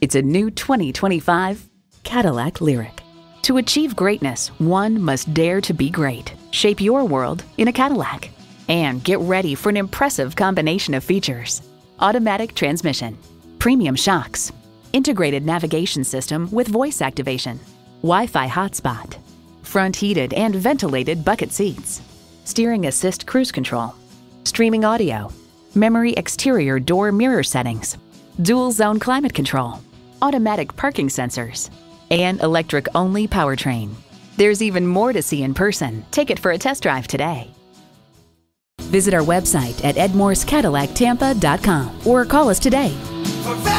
It's a new 2025 Cadillac LYRIQ. To achieve greatness, one must dare to be great. Shape your world in a Cadillac. And get ready for an impressive combination of features: automatic transmission, premium shocks, integrated navigation system with voice activation, Wi-Fi hotspot, front heated and ventilated bucket seats, steering assist cruise control, streaming audio, memory exterior door mirror settings, dual zone climate control, automatic parking sensors, and electric-only powertrain. There's even more to see in person. Take it for a test drive today. Visit our website at edmorescadillactampa.com or call us today.